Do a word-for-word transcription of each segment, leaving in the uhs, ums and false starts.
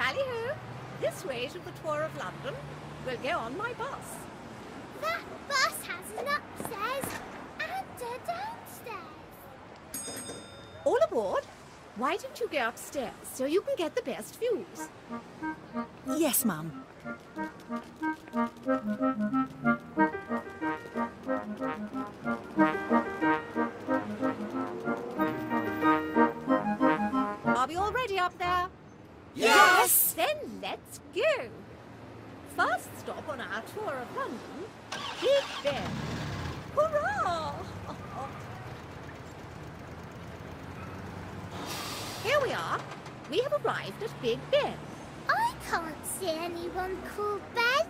Tally-ho! This rate of the tour of London will go on my bus. That bus has an upstairs and a downstairs. All aboard? Why don't you go upstairs so you can get the best views? Yes, Mum. Are we all ready up there? Yes! Yes! Then let's go! First stop on our tour of London, Big Ben. Hurrah! Here we are. We have arrived at Big Ben. I can't see anyone called Ben.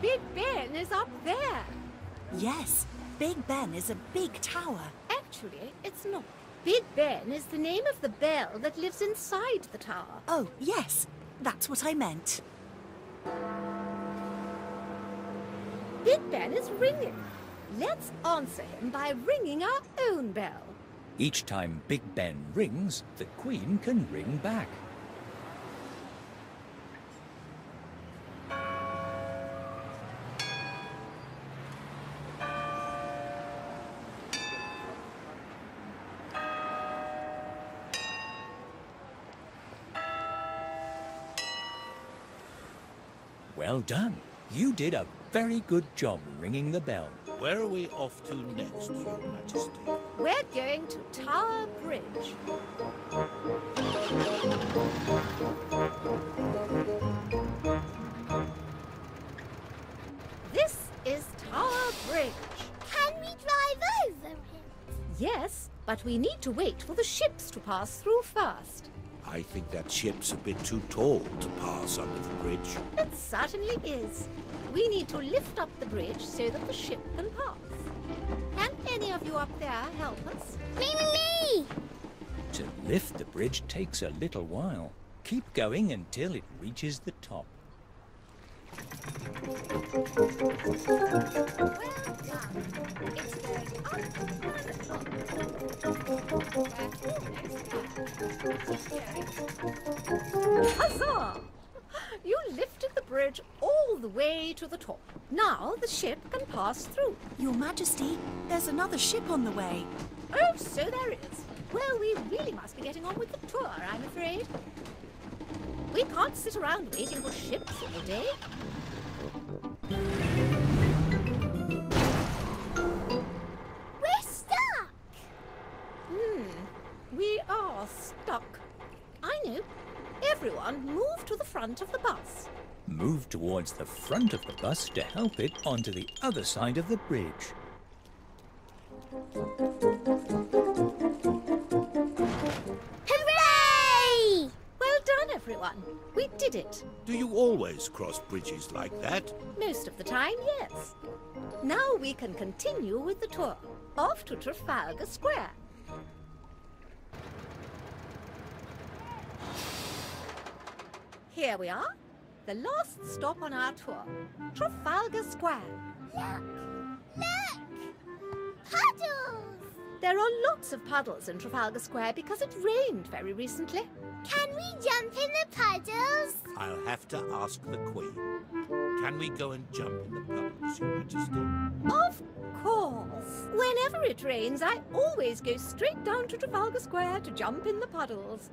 Big Ben is up there. Yes, Big Ben is a big tower. Actually, it's not. Big Ben is the name of the bell that lives inside the tower. Oh, yes. That's what I meant. Big Ben is ringing. Let's answer him by ringing our own bell. Each time Big Ben rings, the Queen can ring back. Well done. You did a very good job ringing the bell. Where are we off to next, Your Majesty? We're going to Tower Bridge. This is Tower Bridge. Can we drive over it? Yes, but we need to wait for the ships to pass through first. I think that ship's a bit too tall to pass under the bridge. It certainly is. We need to lift up the bridge so that the ship can pass. Can any of you up there help us? Me, me, me! To lift the bridge takes a little while. Keep going until it reaches the top. Well done. It's going up to the top. Huzzah! You lifted the bridge all the way to the top. Now the ship can pass through. Your Majesty, there's another ship on the way. Oh, so there is. Well, we really must be getting on with the tour, I'm afraid. We can't sit around waiting for ships all day. We're stuck! Hmm, we are stuck. I know. Everyone move to the front of the bus. Move towards the front of the bus to help it onto the other side of the bridge. Everyone. We did it. Do you always cross bridges like that? Most of the time, yes. Now we can continue with the tour. Off to Trafalgar Square. Here we are. The last stop on our tour. Trafalgar Square. Look! Look! Puddles! There are lots of puddles in Trafalgar Square because it rained very recently. Can we jump in the puddles? I'll have to ask the Queen. Can we go and jump in the puddles, Your Majesty? Of course. Whenever it rains, I always go straight down to Trafalgar Square to jump in the puddles.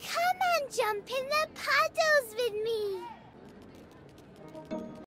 Come and jump in